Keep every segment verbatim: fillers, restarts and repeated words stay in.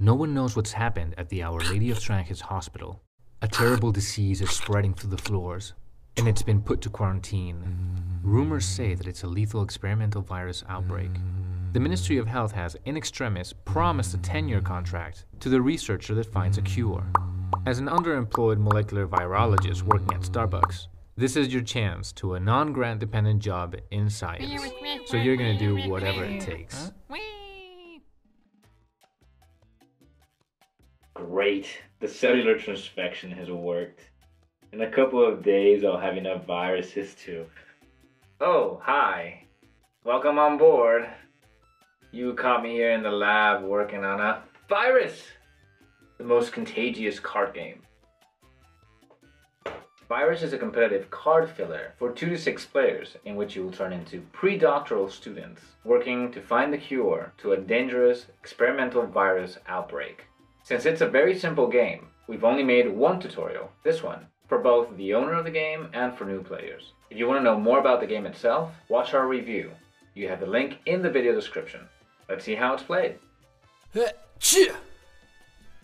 No one knows what's happened at the Our Lady of Tranjis Hospital. A terrible disease is spreading through the floors, and it's been put to quarantine. Rumors say that it's a lethal experimental virus outbreak. The Ministry of Health has, in extremis, promised a ten-year contract to the researcher that finds a cure. As an underemployed molecular virologist working at Starbucks, this is your chance to a non-grant-dependent job in science. So you're gonna do whatever it takes. Huh? Great, the cellular transfection has worked. In a couple of days, I'll have enough viruses too. Oh, hi. Welcome on board. You caught me here in the lab working on a virus, the most contagious card game. Virus is a competitive card filler for two to six players in which you will turn into pre-doctoral students working to find the cure to a dangerous experimental virus outbreak. Since it's a very simple game, we've only made one tutorial, this one, for both the owner of the game and for new players. If you want to know more about the game itself, watch our review. You have the link in the video description. Let's see how it's played.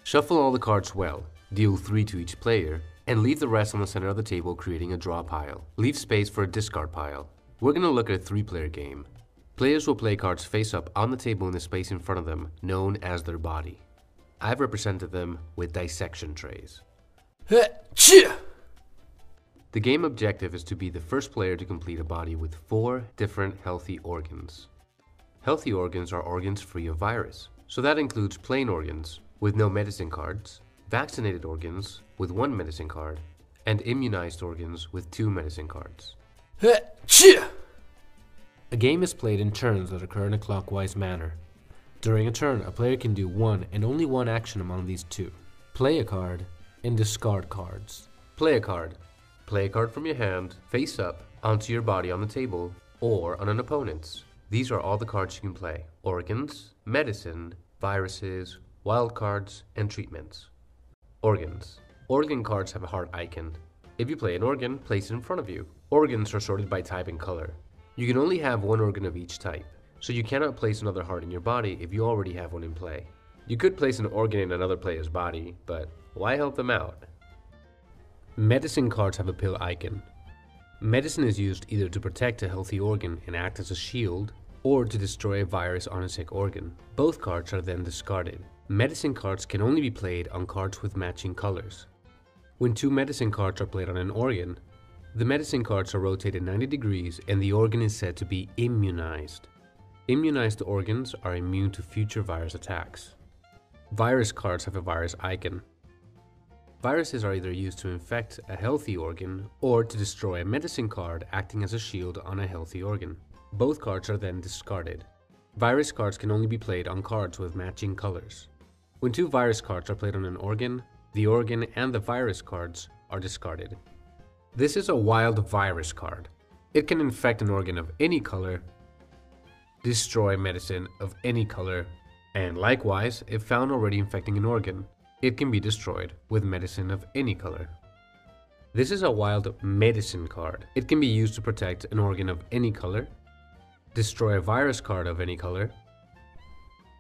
Shuffle all the cards well, deal three to each player, and leave the rest on the center of the table, creating a draw pile. Leave space for a discard pile. We're going to look at a three-player game. Players will play cards face up on the table in the space in front of them, known as their body. I've represented them with dissection trays. The game objective is to be the first player to complete a body with four different healthy organs. Healthy organs are organs free of virus, so that includes plain organs with no medicine cards, vaccinated organs with one medicine card, and immunized organs with two medicine cards. A game is played in turns that occur in a clockwise manner. During a turn, a player can do one and only one action among these two. Play a card and discard cards. Play a card. Play a card from your hand, face up, onto your body on the table, or on an opponent's. These are all the cards you can play. Organs, medicine, viruses, wild cards, and treatments. Organs. Organ cards have a heart icon. If you play an organ, place it in front of you. Organs are sorted by type and color. You can only have one organ of each type, so you cannot place another heart in your body if you already have one in play. You could place an organ in another player's body, but why help them out? Medicine cards have a pill icon. Medicine is used either to protect a healthy organ and act as a shield, or to destroy a virus on a sick organ. Both cards are then discarded. Medicine cards can only be played on cards with matching colors. When two medicine cards are played on an organ, the medicine cards are rotated ninety degrees and the organ is said to be immunized. Immunized organs are immune to future virus attacks. Virus cards have a virus icon. Viruses are either used to infect a healthy organ or to destroy a medicine card acting as a shield on a healthy organ. Both cards are then discarded. Virus cards can only be played on cards with matching colors. When two virus cards are played on an organ, the organ and the virus cards are discarded. This is a wild virus card. It can infect an organ of any color, destroy medicine of any color, and likewise, if found already infecting an organ, it can be destroyed with medicine of any color. This is a wild medicine card. It can be used to protect an organ of any color, destroy a virus card of any color,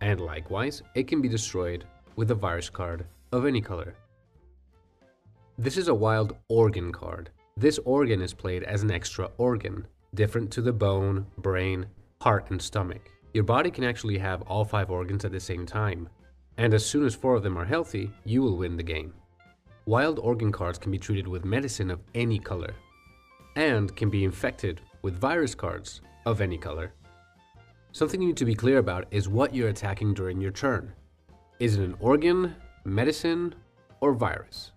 and likewise, it can be destroyed with a virus card of any color. This is a wild organ card. This organ is played as an extra organ, different to the bone, brain, heart, and stomach. Your body can actually have all five organs at the same time, and as soon as four of them are healthy, you will win the game. Wild organ cards can be treated with medicine of any color, and can be infected with virus cards of any color. Something you need to be clear about is what you're attacking during your turn. Is it an organ, medicine, or virus?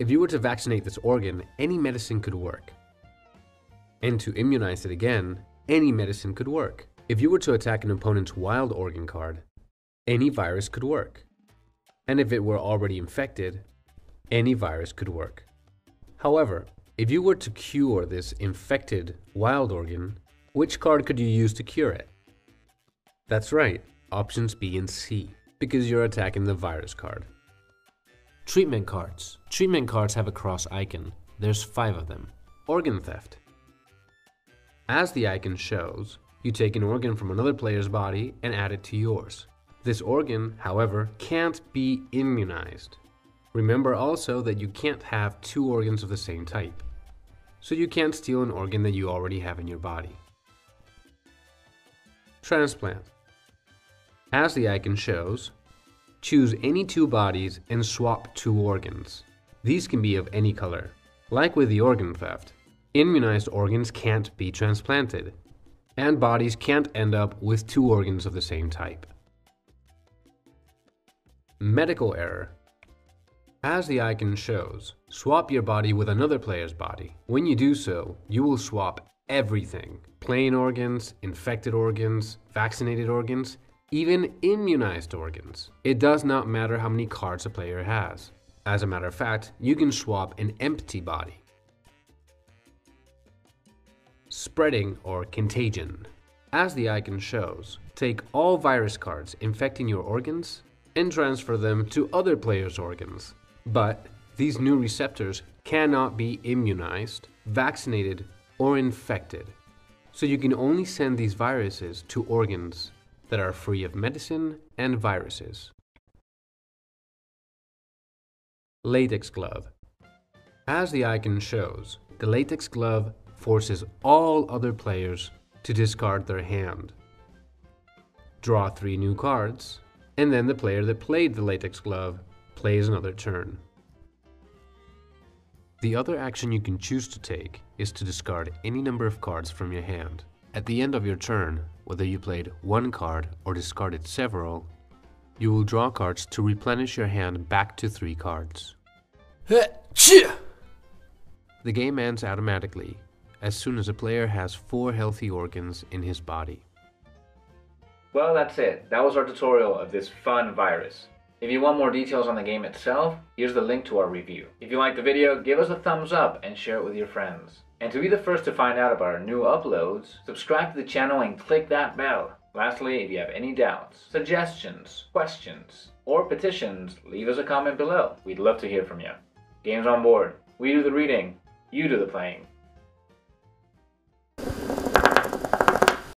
If you were to vaccinate this organ, any medicine could work. And to immunize it again, any medicine could work. If you were to attack an opponent's wild organ card, any virus could work. And if it were already infected, any virus could work. However, if you were to cure this infected wild organ, which card could you use to cure it? That's right, options B and C, because you're attacking the virus card. Treatment cards. Treatment cards have a cross icon. There's five of them. Organ theft. As the icon shows, you take an organ from another player's body and add it to yours. This organ, however, can't be immunized. Remember also that you can't have two organs of the same type. So you can't steal an organ that you already have in your body. Transplant. As the icon shows, choose any two bodies and swap two organs. These can be of any color. Like with the organ theft, immunized organs can't be transplanted, and bodies can't end up with two organs of the same type. Medical error. As the icon shows, swap your body with another player's body. When you do so, you will swap everything: plain organs, infected organs, vaccinated organs, even immunized organs. It does not matter how many cards a player has. As a matter of fact, you can swap an empty body. Spreading or contagion. As the icon shows, take all virus cards infecting your organs and transfer them to other players' organs. But these new receptors cannot be immunized, vaccinated, or infected. So you can only send these viruses to organs that are free of medicine and viruses. Latex glove. As the icon shows, the latex glove forces all other players to discard their hand, draw three new cards, and then the player that played the latex glove plays another turn. The other action you can choose to take is to discard any number of cards from your hand. At the end of your turn, whether you played one card or discarded several, you will draw cards to replenish your hand back to three cards. The game ends automatically as soon as a player has four healthy organs in his body. Well, that's it. That was our tutorial of this fun virus. If you want more details on the game itself, here's the link to our review. If you liked the video, give us a thumbs up and share it with your friends. And to be the first to find out about our new uploads, subscribe to the channel and click that bell. Lastly, if you have any doubts, suggestions, questions, or petitions, leave us a comment below. We'd love to hear from you. Games on Board. We do the reading, you do the playing.